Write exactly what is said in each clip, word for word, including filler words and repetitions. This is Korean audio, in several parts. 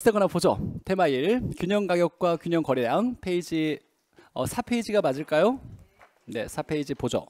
시세거나 보죠. 테마 일, 균형가격과 균형거래량, 페이지 어, 사 페이지가 맞을까요? 네, 사 페이지 보죠.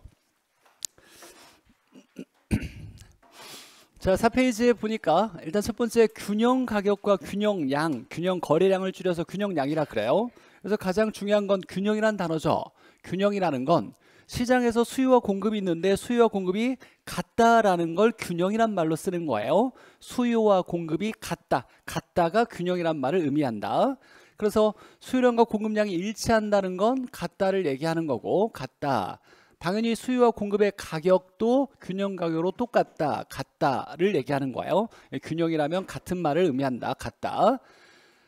자, 사 페이지에 보니까 일단 첫 번째 균형가격과 균형량, 균형거래량을 줄여서 균형량이라 그래요. 그래서 가장 중요한 건 균형이란 단어죠. 균형이라는 건 시장에서 수요와 공급이 있는데 수요와 공급이 같다라는 걸 균형이란 말로 쓰는 거예요. 수요와 공급이 같다. 같다가 균형이란 말을 의미한다. 그래서 수요량과 공급량이 일치한다는 건 같다를 얘기하는 거고, 같다. 당연히 수요와 공급의 가격도 균형가격으로 똑같다, 같다를 얘기하는 거예요. 균형이라면 같은 말을 의미한다, 같다.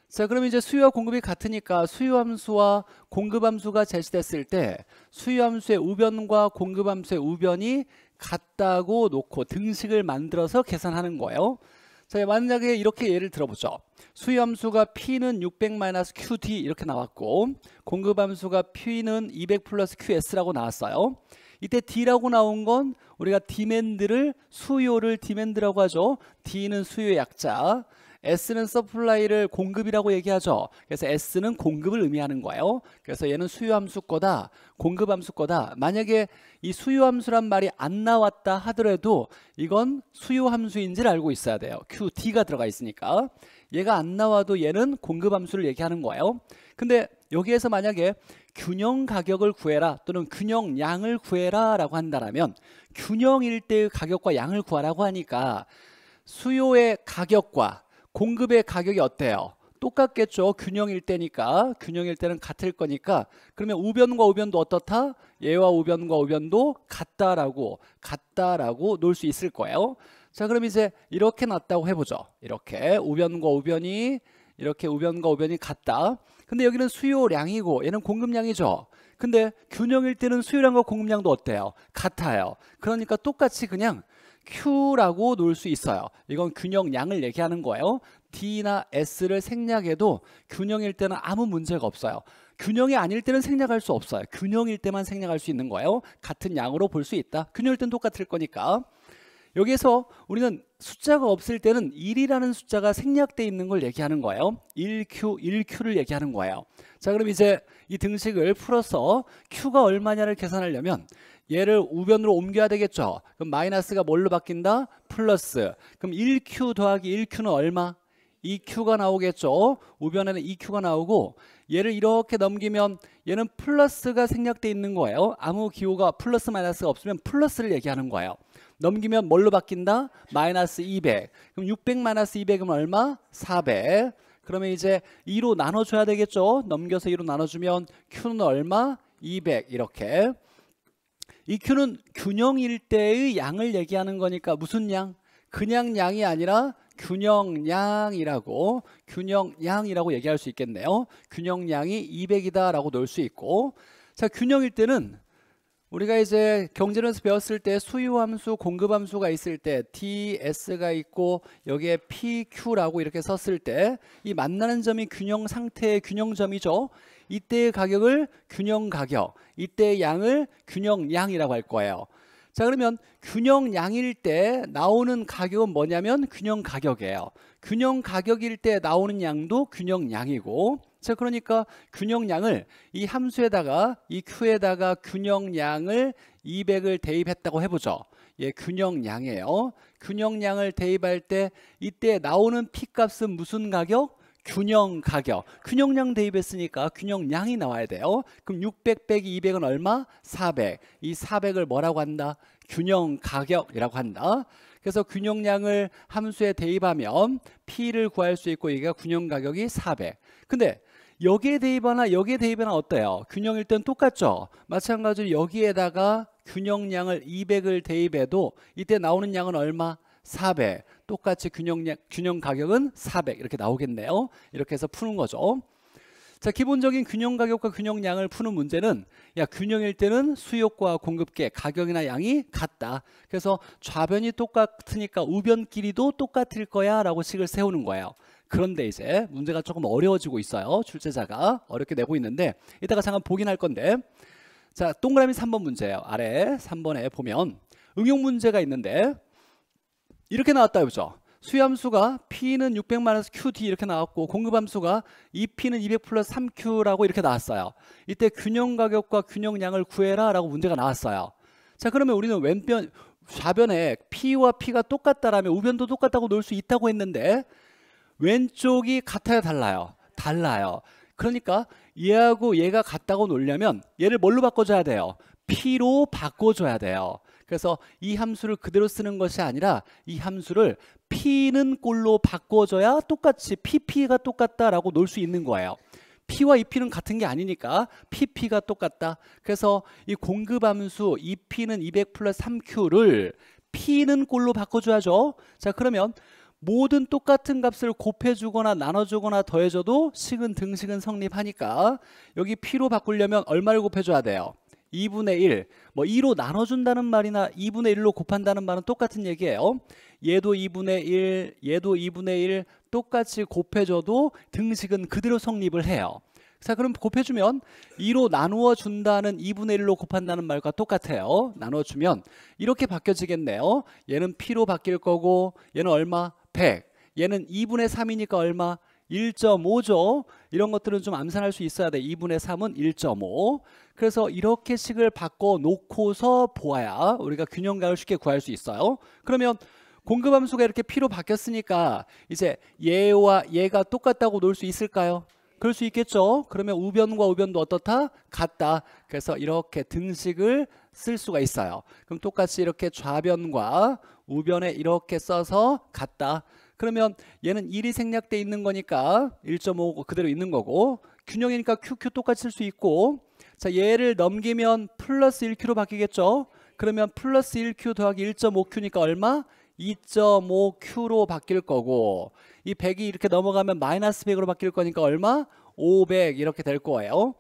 자, 그럼 이제 수요와 공급이 같으니까 수요함수와 공급함수가 제시됐을 때 수요함수의 우변과 공급함수의 우변이 같다고 놓고 등식을 만들어서 계산하는 거예요. 자, 만약에 이렇게 예를 들어보죠. 수요함수가 P는 육백 마이너스 큐디 이렇게 나왔고 공급함수가 P는 이백 플러스 큐에스라고 나왔어요. 이때 D라고 나온 건 우리가 디맨드를, 수요를 디맨드라고 하죠. D는 수요의 약자, S는 서플라이를 공급이라고 얘기하죠. 그래서 S는 공급을 의미하는 거예요. 그래서 얘는 수요함수 거다, 공급함수 거다. 만약에 이 수요함수란 말이 안 나왔다 하더라도 이건 수요함수인지를 알고 있어야 돼요. 큐디가 들어가 있으니까. 얘가 안 나와도 얘는 공급함수를 얘기하는 거예요. 근데 여기에서 만약에 균형 가격을 구해라 또는 균형 양을 구해라 라고 한다면 균형일 때의 가격과 양을 구하라고 하니까 수요의 가격과 공급의 가격이 어때요? 똑같겠죠. 균형일 때니까. 균형일 때는 같을 거니까. 그러면 우변과 우변도 어떻다? 얘와 우변과 우변도 같다라고 같다라고 놓을 수 있을 거예요. 자, 그럼 이제 이렇게 났다고 해보죠. 이렇게 우변과 우변이 이렇게 우변과 우변이 같다. 근데 여기는 수요량이고 얘는 공급량이죠. 근데 균형일 때는 수요량과 공급량도 어때요? 같아요. 그러니까 똑같이 그냥 Q라고 놓을 수 있어요. 이건 균형량을 얘기하는 거예요. D나 S를 생략해도 균형일 때는 아무 문제가 없어요. 균형이 아닐 때는 생략할 수 없어요. 균형일 때만 생략할 수 있는 거예요. 같은 양으로 볼 수 있다. 균형일 때는 똑같을 거니까. 여기에서 우리는 숫자가 없을 때는 일이라는 숫자가 생략되어 있는 걸 얘기하는 거예요. 일 큐, 일 큐를 얘기하는 거예요. 자, 그럼 이제 이 등식을 풀어서 Q가 얼마냐를 계산하려면 얘를 우변으로 옮겨야 되겠죠. 그럼 마이너스가 뭘로 바뀐다? 플러스. 그럼 일 큐 더하기 일 큐는 얼마? 이 큐가 나오겠죠. 우변에는 이 큐가 나오고 얘를 이렇게 넘기면 얘는 플러스가 생략되어 있는 거예요. 아무 기호가 플러스 마이너스가 없으면 플러스를 얘기하는 거예요. 넘기면 뭘로 바뀐다? 마이너스 이백. 그럼 육백 마이너스 이백은 얼마? 사백. 그러면 이제 이로 나눠줘야 되겠죠. 넘겨서 이로 나눠주면 Q는 얼마? 이백. 이렇게. 이 Q는 균형일 때의 양을 얘기하는 거니까 무슨 양? 그냥 양이 아니라 균형량이라고 균형량이라고 얘기할 수 있겠네요. 균형량이 이백이다 라고 놓을 수 있고, 자, 균형일 때는 우리가 이제 경제론에서 배웠을 때 수요함수, 공급함수가 있을 때 D, S가 있고 여기에 P, Q라고 이렇게 썼을 때 이 만나는 점이 균형 상태의 균형점이죠. 이때의 가격을 균형가격, 이때의 양을 균형량이라고 할 거예요. 자, 그러면 균형량일 때 나오는 가격은 뭐냐면 균형가격이에요. 균형가격일 때 나오는 양도 균형량이고, 자, 그러니까 균형량을 이 함수에다가 이 Q에다가 균형량을 이백을 대입했다고 해보죠. 예, 균형량이에요. 균형량을 대입할 때 이때 나오는 P값은 무슨 가격? 균형가격. 균형량 대입했으니까 균형량이 나와야 돼요. 그럼 육백 빼기 이백은 얼마? 사백. 이 사백을 뭐라고 한다? 균형가격이라고 한다. 그래서 균형량을 함수에 대입하면 P를 구할 수 있고 얘가 균형가격이 사백. 근데 여기에 대입하나 여기에 대입하나 어때요? 균형일 땐 똑같죠. 마찬가지로 여기에다가 균형량을 이백을 대입해도 이때 나오는 양은 얼마? 사백. 똑같이 균형량, 균형가격은 사백 이렇게 나오겠네요. 이렇게 해서 푸는 거죠. 자, 기본적인 균형가격과 균형량을 푸는 문제는 야, 균형일 때는 수요과 공급계 가격이나 양이 같다. 그래서 좌변이 똑같으니까 우변끼리도 똑같을 거야 라고 식을 세우는 거예요. 그런데 이제 문제가 조금 어려워지고 있어요. 출제자가 어렵게 내고 있는데 이따가 잠깐 보긴 할 건데, 자, 동그라미 삼 번 문제예요. 아래 삼 번에 보면 응용 문제가 있는데 이렇게 나왔다 해보죠. 수함수가 P는 육백만에서 큐디 이렇게 나왔고 공급함수가 이피는 이백 플러스 삼큐라고 이렇게 나왔어요. 이때 균형가격과 균형량을 구해라 라고 문제가 나왔어요. 자, 그러면 우리는 왼편 좌변에 P와 P가 똑같다라면 우변도 똑같다고 놓을 수 있다고 했는데 왼쪽이 같아야 달라요? 달라요. 그러니까 얘하고 얘가 같다고 놓으려면 얘를 뭘로 바꿔줘야 돼요? P로 바꿔줘야 돼요. 그래서 이 함수를 그대로 쓰는 것이 아니라 이 함수를 P는 꼴로 바꿔줘야 똑같이 피피가 똑같다라고 놓을 수 있는 거예요. P와 이피는 같은 게 아니니까 피피가 똑같다. 그래서 이 공급함수 이피는 이백 플러스 삼큐를 P는 꼴로 바꿔줘야죠. 자, 그러면 모든 똑같은 값을 곱해주거나 나눠주거나 더해줘도 식은 등식은 성립하니까 여기 P로 바꾸려면 얼마를 곱해줘야 돼요? 이분의 일, 뭐 이로 나눠준다는 말이나 이분의 일로 곱한다는 말은 똑같은 얘기예요. 얘도 이분의 일, 얘도 이분의 일 똑같이 곱해줘도 등식은 그대로 성립을 해요. 자, 그럼 곱해주면 이로 나누어준다는 이분의 일로 곱한다는 말과 똑같아요. 나눠주면 이렇게 바뀌어지겠네요. 얘는 P로 바뀔 거고 얘는 얼마? 백. 얘는 이분의 삼이니까 얼마? 일 점 오죠. 이런 것들은 좀 암산할 수 있어야 돼. 이분의 삼은 일 점 오. 그래서 이렇게 식을 바꿔 놓고서 보아야 우리가 균형각을 쉽게 구할 수 있어요. 그러면 공급함수가 이렇게 P로 바뀌었으니까 이제 얘와 얘가 똑같다고 놓을 수 있을까요? 그럴 수 있겠죠. 그러면 우변과 우변도 어떻다? 같다. 그래서 이렇게 등식을 쓸 수가 있어요. 그럼 똑같이 이렇게 좌변과 우변에 이렇게 써서 같다. 그러면 얘는 일이 생략돼 있는 거니까 일 점 오 그대로 있는 거고 균형이니까 큐큐 똑같이 쓸 수 있고, 자, 얘를 넘기면 플러스 일 큐로 바뀌겠죠. 그러면 플러스 일 큐 더하기 일 점 오 큐니까 얼마? 이 점 오 큐로 바뀔 거고 이 백이 이렇게 넘어가면 마이너스 백으로 바뀔 거니까 얼마? 오백 이렇게 될 거예요.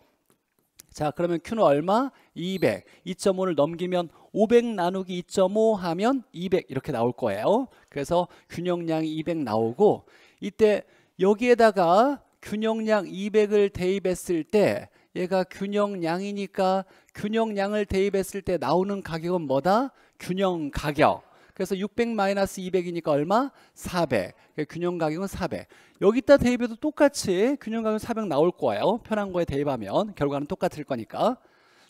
자, 그러면 Q는 얼마? 이백. 이 점 오를 넘기면 오백 나누기 이 점 오 하면 이백 이렇게 나올 거예요. 그래서 균형량이 이백 나오고 이때 여기에다가 균형량 이백을 대입했을 때 얘가 균형량이니까 균형량을 대입했을 때 나오는 가격은 뭐다? 균형가격. 그래서 육백 마이너스 이백이니까 얼마? 사백. 균형가격은 사백. 여기다 대입해도 똑같이 균형가격은 사백 나올 거예요. 편한 거에 대입하면 결과는 똑같을 거니까.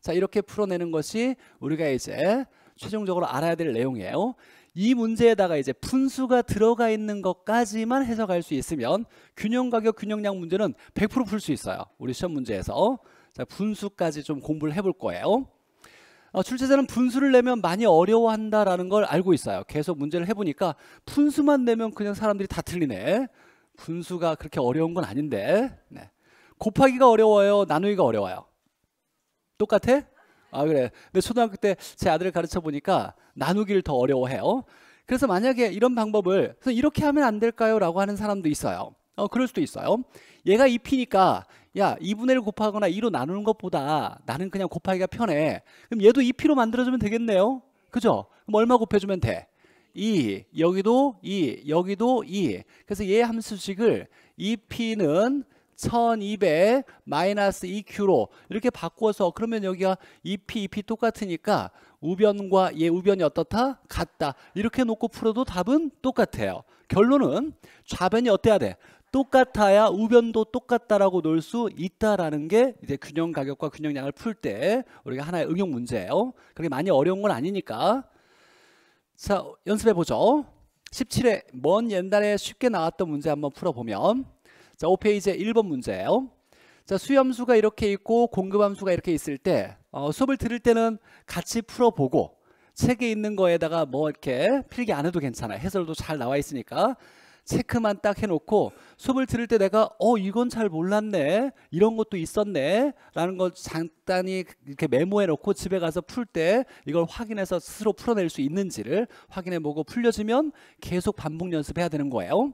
자, 이렇게 풀어내는 것이 우리가 이제 최종적으로 알아야 될 내용이에요. 이 문제에다가 이제 분수가 들어가 있는 것까지만 해석할 수 있으면 균형가격, 균형량 문제는 백 퍼센트 풀 수 있어요. 우리 시험 문제에서. 자, 분수까지 좀 공부를 해볼 거예요. 어, 출제자는 분수를 내면 많이 어려워한다라는 걸 알고 있어요. 계속 문제를 해보니까 분수만 내면 그냥 사람들이 다 틀리네. 분수가 그렇게 어려운 건 아닌데. 네. 곱하기가 어려워요? 나누기가 어려워요? 똑같아? 아, 그래. 근데 초등학교 때 제 아들을 가르쳐 보니까 나누기를 더 어려워해요. 그래서 만약에 이런 방법을 이렇게 하면 안 될까요? 라고 하는 사람도 있어요. 어, 그럴 수도 있어요. 얘가 이피니까 야, 이분의 일 곱하거나 이로 나누는 것보다 나는 그냥 곱하기가 편해. 그럼 얘도 이피로 만들어주면 되겠네요. 그죠? 그럼 얼마 곱해주면 돼? 이, 여기도 이, 여기도 이. 그래서 얘 함수식을 이피는 천이백 마이너스 이큐로 이렇게 바꿔서 그러면 여기가 이피, 이피 똑같으니까 우변과 얘 우변이 어떻다? 같다. 이렇게 놓고 풀어도 답은 똑같아요. 결론은 좌변이 어때야 돼? 똑같아야 우변도 똑같다라고 놓을 수 있다라는 게 이제 균형 가격과 균형량을 풀 때 우리가 하나의 응용 문제예요. 그렇게 많이 어려운 건 아니니까. 자, 연습해 보죠. 십칠 회 먼 옛날에 쉽게 나왔던 문제 한번 풀어보면, 자, 오 페이지에 일 번 문제예요. 자, 수함수가 이렇게 있고 공급함수가 이렇게 있을 때 어, 수업을 들을 때는 같이 풀어보고 책에 있는 거에다가 뭐 이렇게 필기 안 해도 괜찮아요. 해설도 잘 나와 있으니까. 체크만 딱 해놓고 수업을 들을 때 내가 어 이건 잘 몰랐네, 이런 것도 있었네 라는 걸 간단히 이렇게 메모해 놓고 집에 가서 풀 때 이걸 확인해서 스스로 풀어낼 수 있는지를 확인해 보고 풀려지면 계속 반복 연습해야 되는 거예요.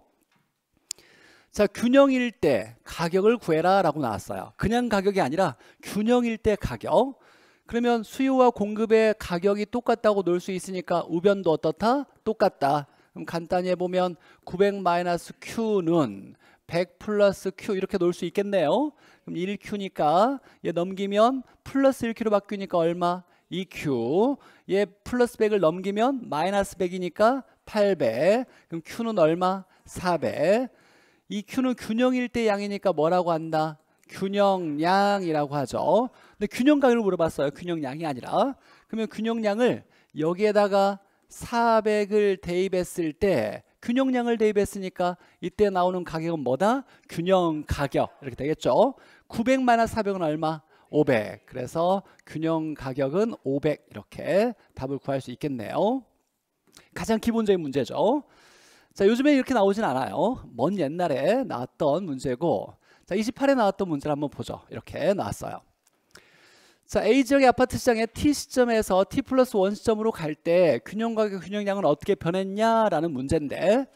자, 균형일 때 가격을 구해라 라고 나왔어요. 그냥 가격이 아니라 균형일 때 가격. 그러면 수요와 공급의 가격이 똑같다고 놓을 수 있으니까 우변도 어떻다? 똑같다. 그럼 간단히 해보면 구백 마이너스 Q는 백 플러스 Q 이렇게 놓을 수 있겠네요. 그럼 일 큐니까 얘 넘기면 플러스 일 큐로 바뀌니까 얼마? 이 큐. 얘 플러스 백을 넘기면 마이너스 백이니까 팔 배. 그럼 Q는 얼마? 사 배. 이 Q는 균형일 때 양이니까 뭐라고 한다? 균형량이라고 하죠. 근데 균형가율을 물어봤어요. 균형량이 아니라. 그러면 균형량을 여기에다가 사백을 대입했을 때 균형량을 대입했으니까 이때 나오는 가격은 뭐다? 균형가격 이렇게 되겠죠. 구백만 원 사백은 얼마? 오백. 그래서 균형가격은 오백. 이렇게 답을 구할 수 있겠네요. 가장 기본적인 문제죠. 자, 요즘에 이렇게 나오진 않아요. 먼 옛날에 나왔던 문제고, 자, 이십팔에 나왔던 문제를 한번 보죠. 이렇게 나왔어요. 자, A지역의 아파트 시장에 T시점에서 티 플러스 일 시점으로 갈 때 균형가격, 균형량은 어떻게 변했냐라는 문제인데,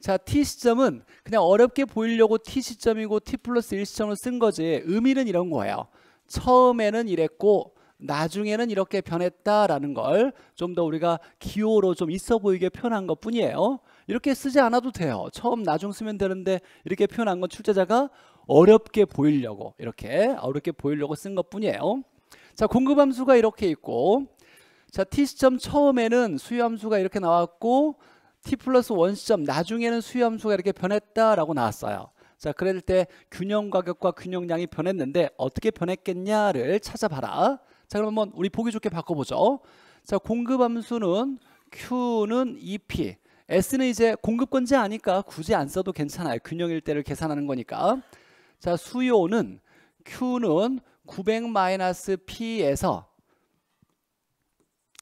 자, T시점은 그냥 어렵게 보이려고 T시점이고 티 플러스 일 시점을 쓴 거지 의미는 이런 거예요. 처음에는 이랬고 나중에는 이렇게 변했다라는 걸 좀 더 우리가 기호로 좀 있어 보이게 표현한 것 뿐이에요. 이렇게 쓰지 않아도 돼요. 처음 나중 쓰면 되는데 이렇게 표현한 건 출제자가 어렵게 보이려고 이렇게 어렵게 보이려고 쓴 것 뿐이에요. 자, 공급함수가 이렇게 있고, 자, T시점 처음에는 수요함수가 이렇게 나왔고 티 플러스 일 시점 나중에는 수요함수가 이렇게 변했다라고 나왔어요. 자, 그럴 때 균형가격과 균형량이 변했는데 어떻게 변했겠냐를 찾아봐라. 자, 그럼 한번 우리 보기 좋게 바꿔보죠. 자, 공급함수는 Q는 이 피, S는 이제 공급건지 아니까 굳이 안 써도 괜찮아요. 균형일 때를 계산하는 거니까. 자, 수요는 Q는 구백 마이너스 피에서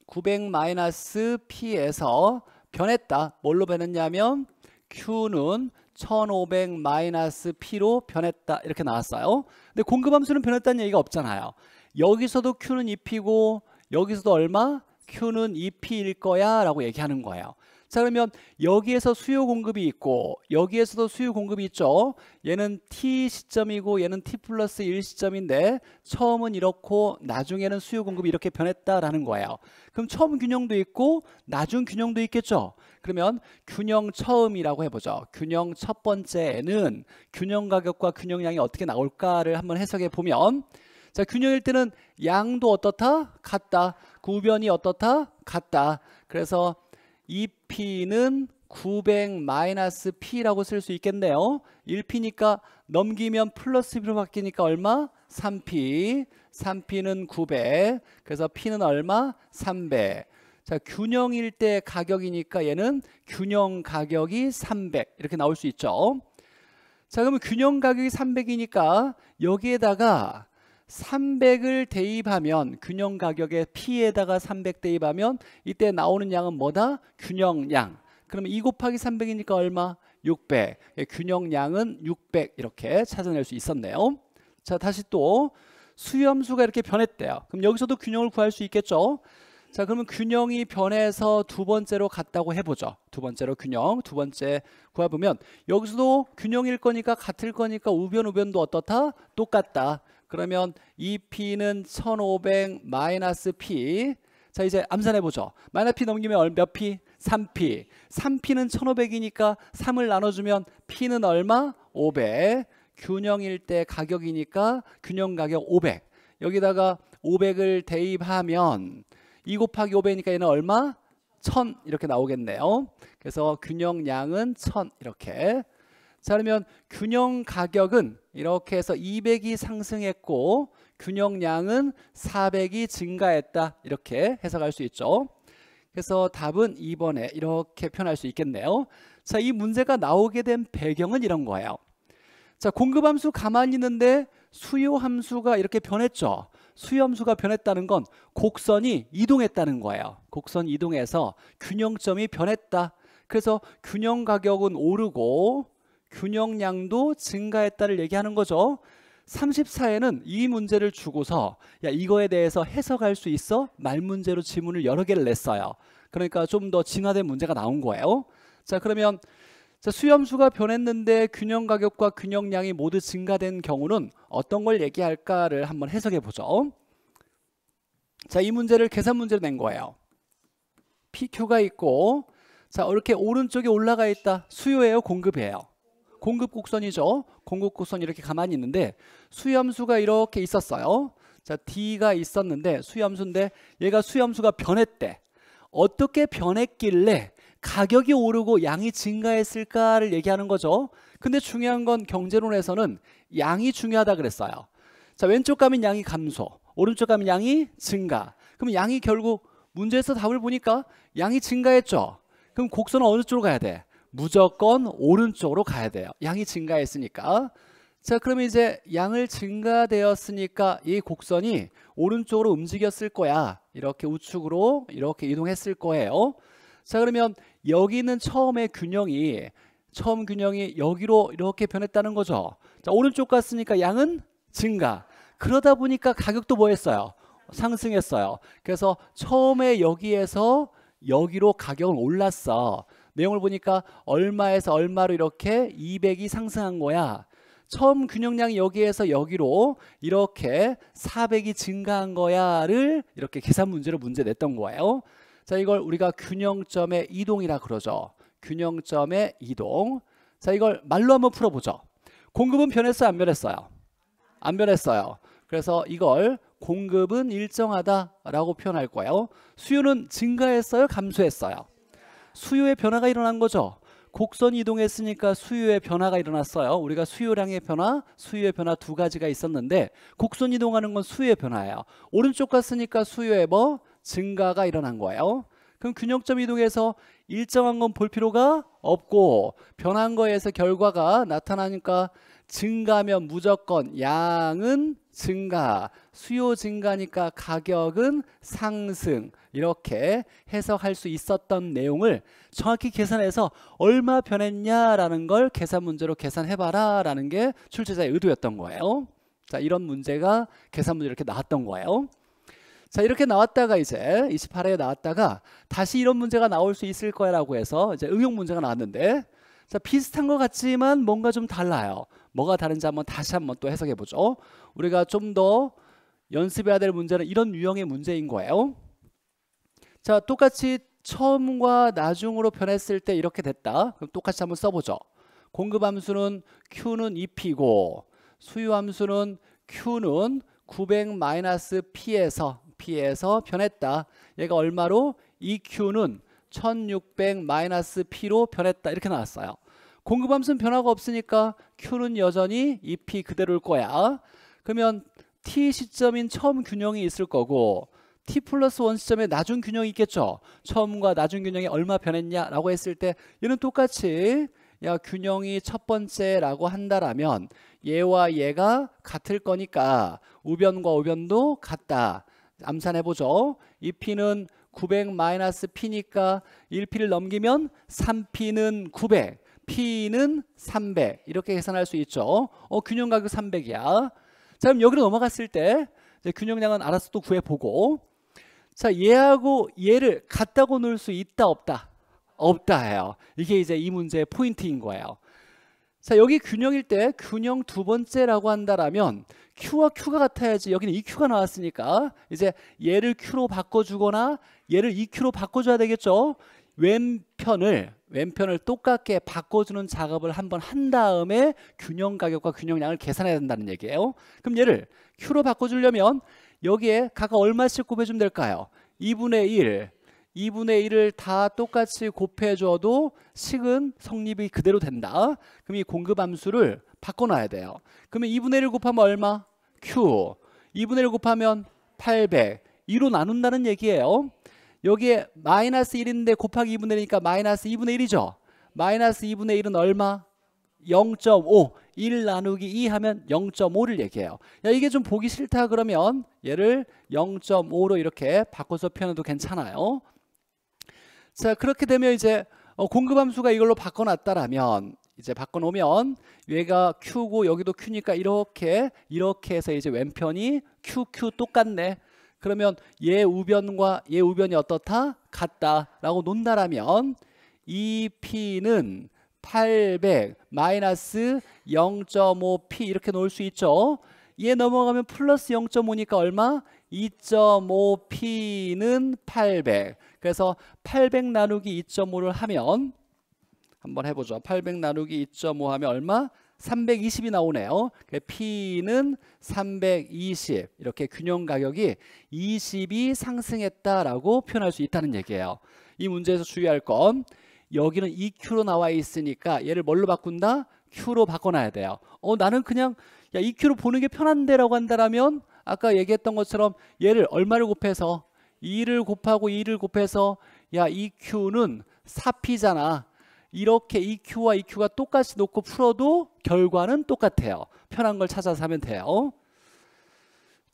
구백 마이너스 피에서 변했다. 뭘로 변했냐면 Q는 천오백 마이너스 피로 변했다. 이렇게 나왔어요. 근데 공급함수는 변했다는 얘기가 없잖아요. 여기서도 Q는 이 피고 여기서도 얼마? Q는 이 피일 거야 라고 얘기하는 거예요. 자, 그러면 여기에서 수요 공급이 있고 여기에서도 수요 공급이 있죠. 얘는 T 시점이고 얘는 티 플러스 일 시점인데 처음은 이렇고 나중에는 수요 공급이 이렇게 변했다라는 거예요. 그럼 처음 균형도 있고 나중 균형도 있겠죠. 그러면 균형 처음이라고 해보죠. 균형 첫 번째에는 균형 가격과 균형량이 어떻게 나올까를 한번 해석해 보면, 자, 균형일 때는 양도 어떻다? 같다. 그 우변이 어떻다? 같다. 그래서 이 피는 구백 마이너스 피라고 쓸 수 있겠네요. 일 피니까 넘기면 플러스 P로 바뀌니까 얼마? 삼 피. 삼 피는 구백. 그래서 P는 얼마? 삼백. 자, 균형일 때 가격이니까 얘는 균형 가격이 삼백. 이렇게 나올 수 있죠. 자, 그러면 균형 가격이 삼백이니까 여기에다가 삼백을 대입하면 균형 가격에 P에다가 삼백 대입하면 이때 나오는 양은 뭐다? 균형량. 그러면 이 곱하기 삼백이니까 얼마? 육백. 예, 균형량은 육백. 이렇게 찾아낼 수 있었네요. 자, 다시 또 수요함수가 이렇게 변했대요. 그럼 여기서도 균형을 구할 수 있겠죠. 자, 그러면 균형이 변해서 두 번째로 갔다고 해보죠. 두 번째로 균형, 두 번째 구해보면 여기서도 균형일 거니까 같을 거니까 우변 우변도 어떻다? 똑같다. 그러면 이 피는 천오백 마이너스 피. 자, 이제 암산해보죠. 마이너스 피 넘기면 몇 피? 삼 피. 삼 피는 천오백이니까 삼을 나눠주면 P는 얼마? 오백. 균형일 때 가격이니까 균형가격 오백. 여기다가 오백을 대입하면 이 곱하기 오백이니까 얘는 얼마? 천. 이렇게 나오겠네요. 그래서 균형량은 천. 이렇게. 자, 그러면 균형 가격은 이렇게 해서 이백이 상승했고 균형량은 사백이 증가했다. 이렇게 해석할 수 있죠. 그래서 답은 이 번에 이렇게 표현할 수 있겠네요. 자, 이 문제가 나오게 된 배경은 이런 거예요. 자, 공급함수 가만히 있는데 수요함수가 이렇게 변했죠. 수요함수가 변했다는 건 곡선이 이동했다는 거예요. 곡선이 이동해서 균형점이 변했다. 그래서 균형 가격은 오르고 균형량도 증가했다를 얘기하는 거죠. 삼십사에는 이 문제를 주고서 야, 이거에 대해서 해석할 수 있어? 말문제로 지문을 여러 개를 냈어요. 그러니까 좀 더 진화된 문제가 나온 거예요. 자, 그러면 자, 수요함수가 변했는데 균형가격과 균형량이 모두 증가된 경우는 어떤 걸 얘기할까를 한번 해석해 보죠. 자, 이 문제를 계산 문제로 낸 거예요. 피큐가 있고, 자, 이렇게 오른쪽에 올라가 있다. 수요예요, 공급이에요? 공급 곡선이죠. 공급 곡선 이렇게 가만히 있는데 수요함수가 이렇게 있었어요. 자, D가 있었는데 수요함수인데 얘가 수요함수가 변했대. 어떻게 변했길래 가격이 오르고 양이 증가했을까를 얘기하는 거죠. 근데 중요한 건 경제론에서는 양이 중요하다 그랬어요. 자, 왼쪽 가면 양이 감소, 오른쪽 가면 양이 증가. 그럼 양이 결국 문제에서 답을 보니까 양이 증가했죠. 그럼 곡선은 어느 쪽으로 가야 돼? 무조건 오른쪽으로 가야 돼요. 양이 증가했으니까. 자, 그러면 이제 양을 증가되었으니까 이 곡선이 오른쪽으로 움직였을 거야. 이렇게 우측으로 이렇게 이동했을 거예요. 자, 그러면 여기 있는 처음의 균형이 처음 균형이 여기로 이렇게 변했다는 거죠. 자, 오른쪽 갔으니까 양은 증가. 그러다 보니까 가격도 뭐 했어요? 상승했어요. 그래서 처음에 여기에서 여기로 가격은 올랐어. 내용을 보니까 얼마에서 얼마로 이렇게 이백이 상승한 거야. 처음 균형량이 여기에서 여기로 이렇게 사백이 증가한 거야를 이렇게 계산 문제로 문제 냈던 거예요. 자, 이걸 우리가 균형점의 이동이라 그러죠. 균형점의 이동. 자, 이걸 말로 한번 풀어보죠. 공급은 변했어요, 안 변했어요? 안 변했어요. 그래서 이걸 공급은 일정하다라고 표현할 거예요. 수요는 증가했어요, 감소했어요? 수요의 변화가 일어난 거죠. 곡선이 이동했으니까 수요의 변화가 일어났어요. 우리가 수요량의 변화, 수요의 변화 두 가지가 있었는데 곡선 이동하는 건 수요의 변화예요. 오른쪽 갔으니까 수요의 뭐? 증가가 일어난 거예요. 그럼 균형점 이동에서 일정한 건 볼 필요가 없고 변한 거에서 결과가 나타나니까 증가면 무조건 양은 증가, 수요 증가니까 가격은 상승, 이렇게 해석할 수 있었던 내용을 정확히 계산해서 얼마 변했냐라는 걸 계산 문제로 계산해봐라 라는 게 출제자의 의도였던 거예요. 자, 이런 문제가 계산 문제 이렇게 나왔던 거예요. 자, 이렇게 나왔다가 이제 이십팔 회에 나왔다가 다시 이런 문제가 나올 수 있을 거라고 해서 이제 응용 문제가 나왔는데, 자, 비슷한 것 같지만 뭔가 좀 달라요. 뭐가 다른지 한번 다시 한번 또 해석해 보죠. 우리가 좀 더 연습해야 될 문제는 이런 유형의 문제인 거예요. 자, 똑같이 처음과 나중으로 변했을 때 이렇게 됐다. 그럼 똑같이 한번 써보죠. 공급 함수는 Q는 이 피고 수요 함수는 Q는 구백 마이너스 피에서 P에서 변했다. 얘가 얼마로? 이큐는 천육백 마이너스 피로 변했다. 이렇게 나왔어요. 공급함수는 변화가 없으니까 Q는 여전히 이 피 그대로일 거야. 그러면 T 시점인 처음 균형이 있을 거고 T 플러스 일 시점에 나중 균형이 있겠죠. 처음과 나중 균형이 얼마 변했냐라고 했을 때 얘는 똑같이 야, 균형이 첫 번째라고 한다라면 얘와 얘가 같을 거니까 우변과 우변도 같다. 암산해보죠. 이 피는 구백 마이너스 피니까 일 피를 넘기면 삼 피는 구백, P는 삼백 이렇게 계산할 수 있죠. 어, 균형가격 삼백이야. 자, 그럼 여기로 넘어갔을 때 이제 균형량은 알아서 또 구해보고, 자, 얘하고 얘를 같다고 놓을 수 있다 없다? 없다 해요. 이게 이제 이 문제의 포인트인 거예요. 자, 여기 균형일 때 균형 두 번째라고 한다라면 Q와 Q가 같아야지. 여기는 이 큐가 나왔으니까 이제 얘를 Q로 바꿔주거나 얘를 이 큐로 바꿔줘야 되겠죠. 왼편을 왼편을 똑같게 바꿔주는 작업을 한번 한 다음에 균형 가격과 균형량을 계산해야 된다는 얘기예요. 그럼 얘를 Q로 바꿔주려면 여기에 각각 얼마씩 곱해주면 될까요? 이분의 일. 이분의 일을 다 똑같이 곱해줘도 식은 성립이 그대로 된다. 그럼 이 공급함수를 바꿔놔야 돼요. 그러면 이분의 일을 곱하면 얼마? Q. 이분의 일을 곱하면 팔백. 이로 나눈다는 얘기예요. 여기에 마이너스 일인데 곱하기 이분의 일이니까 마이너스 이분의 일이죠. 마이너스 이분의 일은 얼마? 영 점 오. 일 나누기 이 하면 영 점 오를 얘기해요. 야, 이게 좀 보기 싫다 그러면 얘를 영 점 오로 이렇게 바꿔서 표현해도 괜찮아요. 자, 그렇게 되면 이제 어, 공급함수가 이걸로 바꿔놨다라면 이제 바꿔놓으면 얘가 Q고 여기도 Q니까 이렇게 이렇게 해서 이제 왼편이 Q, Q 똑같네. 그러면 얘 우변과 얘 우변이 어떻다? 같다라고 논다라면 이 피는 팔백 마이너스 영 점 오 피 이렇게 놓을 수 있죠. 얘 넘어가면 플러스 영 점 오니까 얼마? 이 점 오 피는 팔백. 그래서 팔백 나누기 이 점 오를 하면 한번 해보죠. 팔백 나누기 이 점 오 하면 얼마? 삼백이십이 나오네요. P는 삼백이십. 이렇게 균형 가격이 이십이 상승했다라고 표현할 수 있다는 얘기예요. 이 문제에서 주의할 건 여기는 이큐로 나와 있으니까 얘를 뭘로 바꾼다? Q로 바꿔놔야 돼요. 어, 나는 그냥 야, 이큐로 보는 게 편한데 라고 한다면 아까 얘기했던 것처럼 얘를 얼마를 곱해서 이를 곱하고 이를 곱해서 야, 이큐는 사 피잖아. 이렇게 이큐와 이큐가 똑같이 놓고 풀어도 결과는 똑같아요. 편한 걸 찾아서 하면 돼요.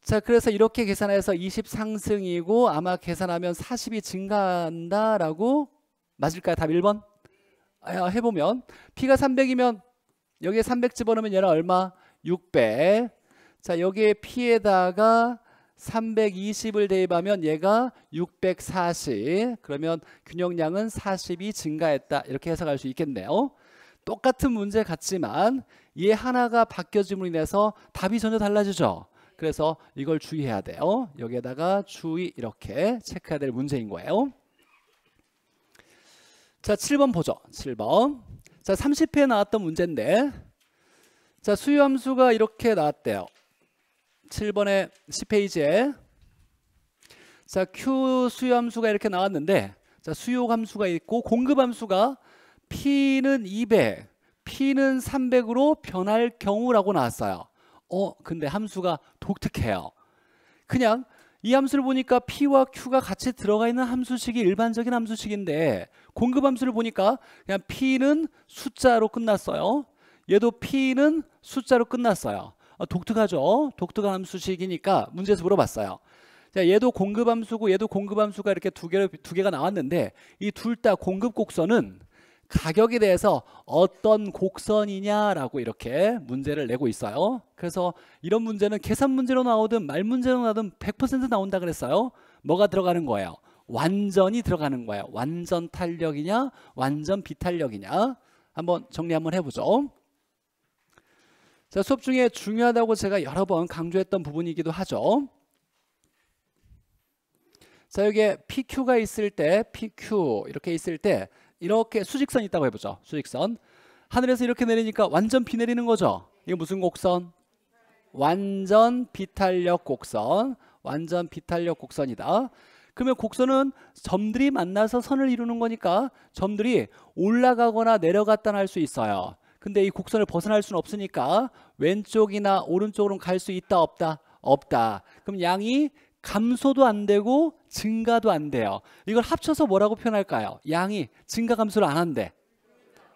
자, 그래서 이렇게 계산해서 이십 상승이고 아마 계산하면 사십이 증가한다라고 맞을까요? 답 일 번? 아, 해보면 P가 삼백이면 여기에 삼백 집어넣으면 얘는 얼마? 육백. 자, 여기에 P에다가 삼백이십을 대입하면 얘가 육백사십. 그러면 균형량은 사십이 증가했다. 이렇게 해석할 수 있겠네요. 똑같은 문제 같지만 얘 하나가 바뀌어짐으로 인해서 답이 전혀 달라지죠. 그래서 이걸 주의해야 돼요. 여기에다가 주의 이렇게 체크해야 될 문제인 거예요. 자, 칠 번 보죠. 칠 번. 자, 삼십 회에 나왔던 문제인데 자, 수요함수가 이렇게 나왔대요. 칠 번에 십 페이지에 자, Q 수요함수가 이렇게 나왔는데 자, 수요함수가 있고 공급함수가 P는 이백, P는 삼백으로 변할 경우라고 나왔어요. 어, 근데 함수가 독특해요. 그냥 이 함수를 보니까 P와 Q가 같이 들어가 있는 함수식이 일반적인 함수식인데 공급함수를 보니까 그냥 P는 숫자로 끝났어요. 얘도 P는 숫자로 끝났어요. 독특하죠? 독특한 함수식이니까 문제에서 물어봤어요. 자, 얘도 공급함수고 얘도 공급함수가 이렇게 두 개, 두 개가 나왔는데 이 둘 다 공급 곡선은 가격에 대해서 어떤 곡선이냐라고 이렇게 문제를 내고 있어요. 그래서 이런 문제는 계산 문제로 나오든 말 문제로 나오든 백 퍼센트 나온다 그랬어요. 뭐가 들어가는 거예요? 완전히 들어가는 거예요. 완전 탄력이냐 완전 비탄력이냐 한번 정리 한번 해보죠. 자, 수업 중에 중요하다고 제가 여러 번 강조했던 부분이기도 하죠. 자, 여기에 피큐가 있을 때 피큐 이렇게 있을 때 이렇게 수직선이 있다고 해보죠. 수직선 하늘에서 이렇게 내리니까 완전 비 내리는 거죠. 이게 무슨 곡선? 완전 비탄력 곡선. 완전 비탄력 곡선이다. 그러면 곡선은 점들이 만나서 선을 이루는 거니까 점들이 올라가거나 내려갔다 할 수 있어요. 근데 이 곡선을 벗어날 수는 없으니까 왼쪽이나 오른쪽으로 갈 수 있다 없다? 없다. 그럼 양이 감소도 안 되고 증가도 안 돼요. 이걸 합쳐서 뭐라고 표현할까요? 양이 증가 감소를 안 한대.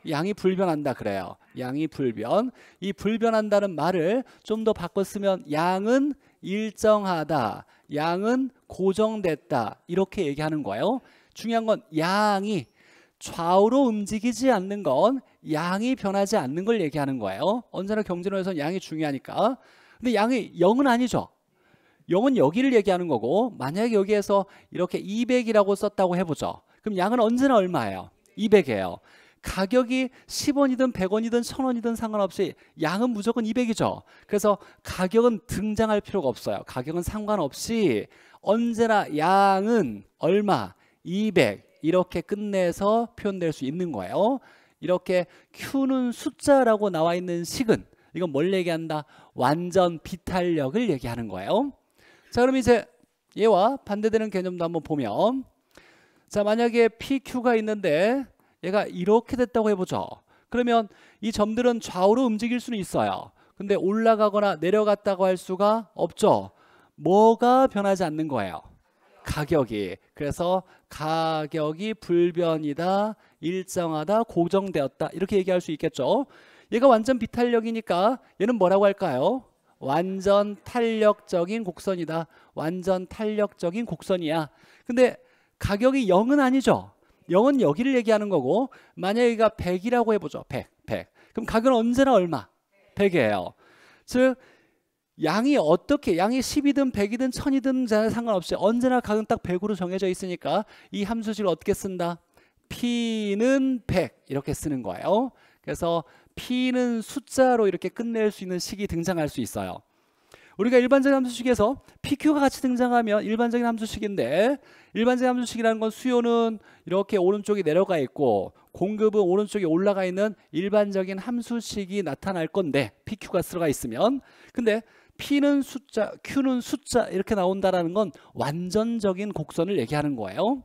양이 불변한다 그래요. 양이 불변. 이 불변한다는 말을 좀 더 바꿔 쓰면 양은 일정하다. 양은 고정됐다. 이렇게 얘기하는 거예요. 중요한 건 양이 좌우로 움직이지 않는 건 양이 변하지 않는 걸 얘기하는 거예요. 언제나 경제론에서는 양이 중요하니까. 근데 양이 영은 아니죠. 영은 여기를 얘기하는 거고 만약에 여기에서 이렇게 이백이라고 썼다고 해보죠. 그럼 양은 언제나 얼마예요? 이백이에요. 가격이 십 원이든 백 원이든 천 원이든 상관없이 양은 무조건 이백이죠. 그래서 가격은 등장할 필요가 없어요. 가격은 상관없이 언제나 양은 얼마? 이백. 이렇게 끝내서 표현될 수 있는 거예요. 이렇게 Q는 숫자라고 나와 있는 식은 이건 뭘 얘기한다? 완전 비탄력을 얘기하는 거예요. 자, 그럼 이제 얘와 반대되는 개념도 한번 보면 자, 만약에 피큐가 있는데 얘가 이렇게 됐다고 해보죠. 그러면 이 점들은 좌우로 움직일 수는 있어요. 근데 올라가거나 내려갔다고 할 수가 없죠. 뭐가 변하지 않는 거예요? 가격이. 그래서 가격이 불변이다, 일정하다, 고정되었다 이렇게 얘기할 수 있겠죠. 얘가 완전 비탄력이니까 얘는 뭐라고 할까요? 완전 탄력적인 곡선이다. 완전 탄력적인 곡선이야. 근데 가격이 영은 아니죠. 영은 여기를 얘기하는 거고 만약에 얘가 백이라고 해보죠. 백, 백. 그럼 가격은 언제나 얼마? 백이에요. 즉 양이 어떻게 양이 십이든 백이든 천이든 상관없이 언제나 가격은 딱 백으로 정해져 있으니까 이 함수식을 어떻게 쓴다? P는 백 이렇게 쓰는 거예요. 그래서 P는 숫자로 이렇게 끝낼 수 있는 식이 등장할 수 있어요. 우리가 일반적인 함수식에서 피큐가 같이 등장하면 일반적인 함수식인데 일반적인 함수식이라는 건 수요는 이렇게 오른쪽이 내려가 있고 공급은 오른쪽이 올라가 있는 일반적인 함수식이 나타날 건데 피큐가 들어가 있으면 근데 P는 숫자, Q는 숫자 이렇게 나온다는 건 완전적인 곡선을 얘기하는 거예요.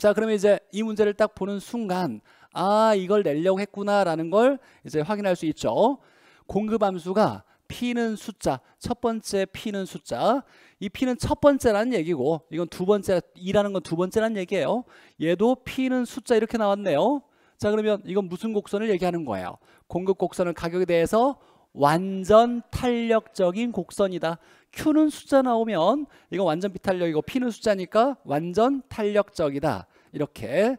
자, 그러면 이제 이 문제를 딱 보는 순간 아, 이걸 내려고 했구나라는 걸 이제 확인할 수 있죠. 공급 함수가 P는 숫자, 첫 번째 P는 숫자, 이 P는 첫 번째라는 얘기고, 이건 두 번째, 이라는 건 두 번째라는 얘기예요. 얘도 P는 숫자 이렇게 나왔네요. 자, 그러면 이건 무슨 곡선을 얘기하는 거예요? 공급 곡선은 가격에 대해서 완전 탄력적인 곡선이다. Q는 숫자 나오면 이건 완전 비탄력이고 P는 숫자니까 완전 탄력적이다. 이렇게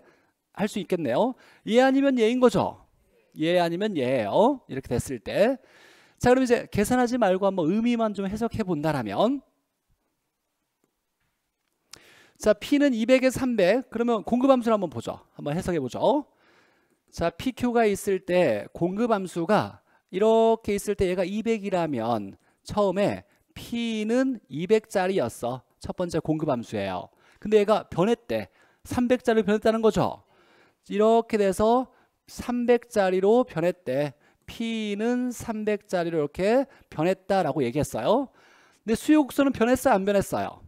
할 수 있겠네요. 얘 아니면 얘인 거죠. 얘 아니면 얘예요. 이렇게 됐을 때. 자, 그럼 이제 계산하지 말고 한번 의미만 좀 해석해 본다라면, 자, P는 이백에서 삼백. 그러면 공급함수를 한번 보죠. 한번 해석해 보죠. 자, 피큐가 있을 때 공급함수가 이렇게 있을 때 얘가 이백이라면 처음에 P는 이백짜리였어. 첫 번째 공급함수예요. 근데 얘가 변했대. 삼백짜리로 변했다는 거죠. 이렇게 돼서 삼백짜리로 변했대. P는 삼백짜리로 이렇게 변했다라고 얘기했어요. 근데 수요 곡선은 변했어요, 안 변했어요?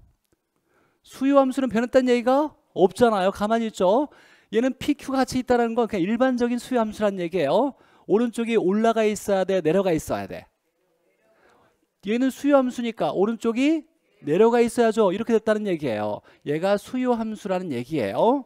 수요 함수는 변했다는 얘기가 없잖아요. 가만히 있죠. 얘는 피큐가 같이 있다는 건 그냥 일반적인 수요 함수란 얘기예요. 오른쪽이 올라가 있어야 돼, 내려가 있어야 돼? 얘는 수요 함수니까 오른쪽이 내려가 있어야죠. 이렇게 됐다는 얘기예요. 얘가 수요 함수라는 얘기예요.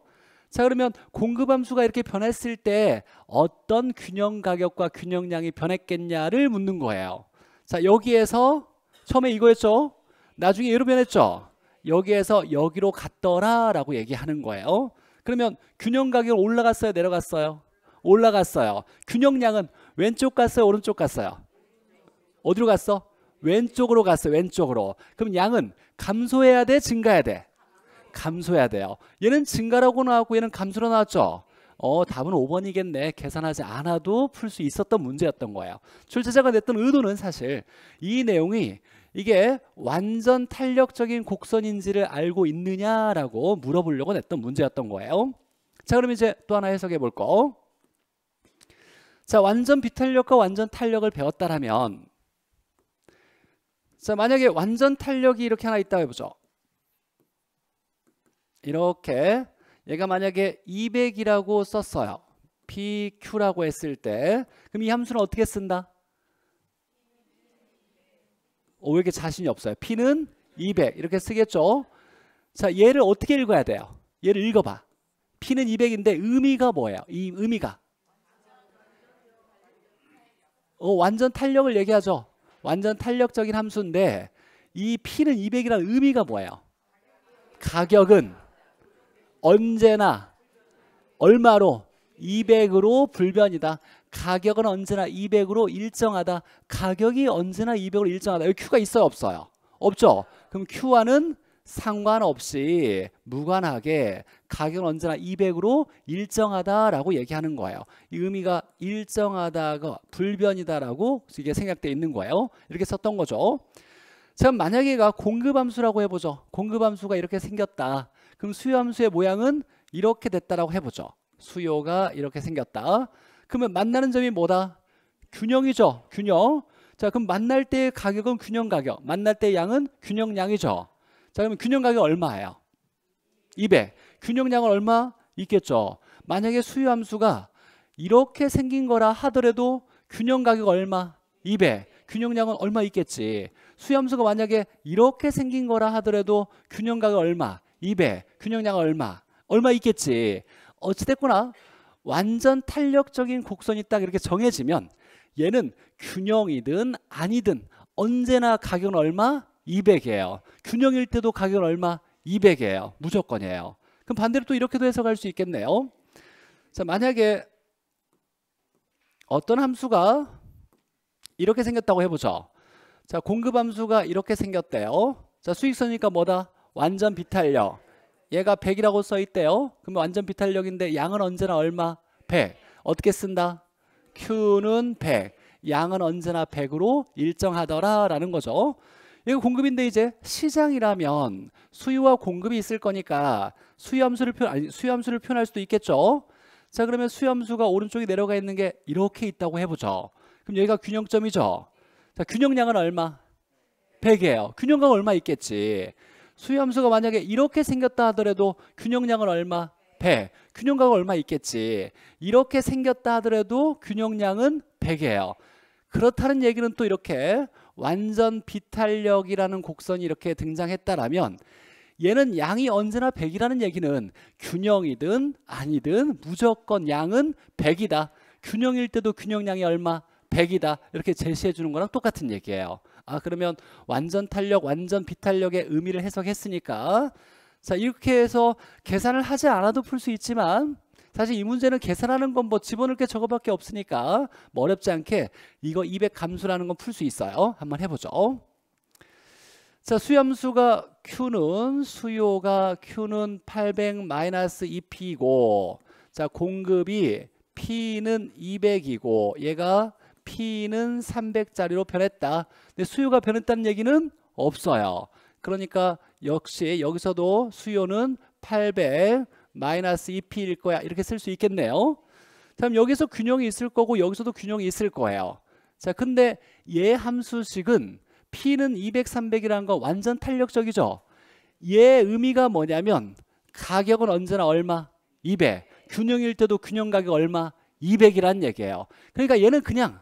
자, 그러면 공급함수가 이렇게 변했을 때 어떤 균형 가격과 균형량이 변했겠냐를 묻는 거예요. 자, 여기에서 처음에 이거였죠. 나중에 얘로 변했죠. 여기에서 여기로 갔더라 라고 얘기하는 거예요. 그러면 균형 가격은 올라갔어요, 내려갔어요? 올라갔어요. 균형량은 왼쪽 갔어요, 오른쪽 갔어요? 어디로 갔어? 왼쪽으로 갔어요. 왼쪽으로. 그럼 양은 감소해야 돼, 증가해야 돼? 감소해야 돼요. 얘는 증가라고 나왔고 얘는 감소로 나왔죠. 어, 답은 오 번이겠네. 계산하지 않아도 풀 수 있었던 문제였던 거예요. 출제자가 냈던 의도는 사실 이 내용이 이게 완전 탄력적인 곡선인지를 알고 있느냐라고 물어보려고 냈던 문제였던 거예요. 자, 그럼 이제 또 하나 해석해 볼 거. 자, 완전 비탄력과 완전 탄력을 배웠다라면, 자, 만약에 완전 탄력이 이렇게 하나 있다고 해보죠. 이렇게 얘가 만약에 이백이라고 썼어요. 피큐라고 했을 때, 그럼 이 함수는 어떻게 쓴다? 어, 왜 이렇게 자신이 없어요? P는 이백 이렇게 쓰겠죠. 자, 얘를 어떻게 읽어야 돼요? 얘를 읽어봐. P는 이백인데 의미가 뭐예요? 이 의미가 어, 완전 탄력을 얘기하죠. 완전 탄력적인 함수인데 이 P는 이백이라는 의미가 뭐예요? 가격은 언제나 얼마로? 이백으로 불변이다. 가격은 언제나 이백으로 일정하다. 가격이 언제나 이백으로 일정하다. 여기 Q가 있어요, 없어요? 없죠. 그럼 Q와는 상관없이 무관하게 가격은 언제나 이백으로 일정하다라고 얘기하는 거예요. 이 의미가 일정하다가 불변이다라고 이게 생략돼 있는 거예요. 이렇게 썼던 거죠. 자, 만약에 얘가 공급함수라고 해보죠. 공급함수가 이렇게 생겼다. 그럼 수요함수의 모양은 이렇게 됐다라고 해보죠. 수요가 이렇게 생겼다. 그러면 만나는 점이 뭐다? 균형이죠. 균형. 자, 그럼 만날 때의 가격은 균형 가격, 만날 때의 양은 균형량이죠. 자, 그러면 균형 가격 얼마예요? 이백. 균형량은 얼마? 있겠죠. 만약에 수요함수가 이렇게 생긴 거라 하더라도 균형 가격 얼마? 이백. 균형량은 얼마 있겠지. 수요함수가 만약에 이렇게 생긴 거라 하더라도 균형 가격 얼마? 이백. 균형량은 얼마? 얼마 있겠지. 어찌됐거나 완전 탄력적인 곡선이 딱 이렇게 정해지면 얘는 균형이든 아니든 언제나 가격은 얼마? 이백이에요. 균형일 때도 가격은 얼마? 이백이에요. 무조건이에요. 그럼 반대로 또 이렇게도 해석할 수 있겠네요. 자, 만약에 어떤 함수가 이렇게 생겼다고 해보죠. 자, 공급함수가 이렇게 생겼대요. 자, 수익선이니까 뭐다? 완전 비탄력. 얘가 백이라고 써있대요. 그러면 완전 비탄력인데 양은 언제나 얼마? 백. 어떻게 쓴다? Q는 백. 양은 언제나 백으로 일정하더라 라는 거죠. 이거 공급인데 이제 시장이라면 수요와 공급이 있을 거니까 수요함수를 표현, 아니, 수요함수를 표현할 수도 있겠죠. 자, 그러면 수요함수가 오른쪽에 내려가 있는 게 이렇게 있다고 해보죠. 그럼 여기가 균형점이죠. 자, 균형량은 얼마? 백이에요. 균형량 얼마 있겠지. 수요함수가 만약에 이렇게 생겼다 하더라도 균형량은 얼마? 백, 균형가가 얼마 있겠지. 이렇게 생겼다 하더라도 균형량은 백이에요. 그렇다는 얘기는 또 이렇게 완전 비탄력이라는 곡선이 이렇게 등장했다라면 얘는 양이 언제나 백이라는 얘기는 균형이든 아니든 무조건 양은 백이다. 균형일 때도 균형량이 얼마? 백이다. 이렇게 제시해 주는 거랑 똑같은 얘기예요. 아, 그러면 완전 탄력, 완전 비탄력의 의미를 해석했으니까 자, 이렇게 해서 계산을 하지 않아도 풀 수 있지만 사실 이 문제는 계산하는 건 뭐 집어넣을 게 저거밖에 없으니까 뭐 어렵지 않게 이거 이백 감수라는 건 풀 수 있어요. 한번 해보죠. 자, 수염수가 Q는 수요가 Q는 팔백 마이너스 이 피이고 자, 공급이 P는 이백이고 얘가 P는 삼백짜리로 변했다. 근데 수요가 변했다는 얘기는 없어요. 그러니까 역시 여기서도 수요는 팔백 마이너스 이 피일 거야. 이렇게 쓸 수 있겠네요. 그럼 여기서 균형이 있을 거고 여기서도 균형이 있을 거예요. 자, 근데 얘 함수식은 P는 이백, 삼백이라는 거 완전 탄력적이죠. 얘의 의미가 뭐냐면 가격은 언제나 얼마? 이백. 균형일 때도 균형 가격 얼마? 이백이란 얘기예요. 그러니까 얘는 그냥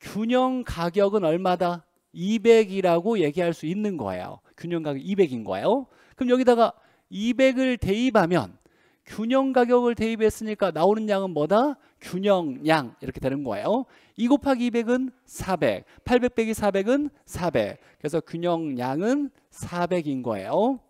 균형 가격은 얼마다? 이백이라고 얘기할 수 있는 거예요. 균형 가격 이백인 거예요. 그럼 여기다가 이백을 대입하면 균형 가격을 대입했으니까 나오는 양은 뭐다? 균형량 이렇게 되는 거예요. 이 곱하기 이백은 사백, 팔백 빼기 사백은 사백. 그래서 균형량은 사백인 거예요.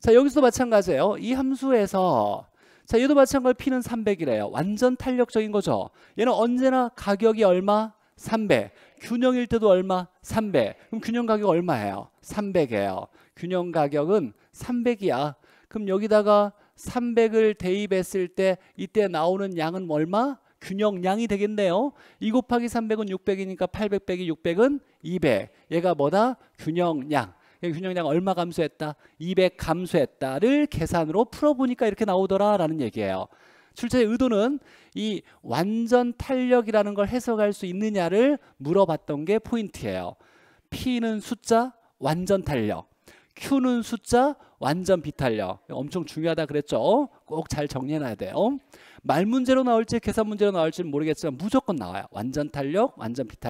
자, 여기서도 마찬가지예요. 이 함수에서 자, 얘도 마찬가지로 P는 삼백이래요. 완전 탄력적인 거죠. 얘는 언제나 가격이 얼마? 삼백. 균형일 때도 얼마? 삼백. 그럼 균형 가격 얼마예요? 삼백이에요. 균형 가격은 삼백이야. 그럼 여기다가 삼백을 대입했을 때 이때 나오는 양은 얼마? 균형량이 되겠네요. 이 곱하기 삼백은 육백이니까 팔백 빼기 육백은 이백. 얘가 뭐다? 균형량. 균형량 얼마 감소했다? 이백 감소했다를 계산으로 풀어보니까 이렇게 나오더라라는 얘기예요. 출제의 의도는 이 완전 탄력이라는 걸 해석할 수 있느냐를 물어봤던 게 포인트예요. P는 숫자 완전 탄력, Q는 숫자 완전 비탄력. 엄청 중요하다 그랬죠. 꼭 잘 정리해놔야 돼요. 말 문제로 나올지 계산 문제로 나올지는 모르겠지만 무조건 나와요. 완전 탄력, 완전 비탄력.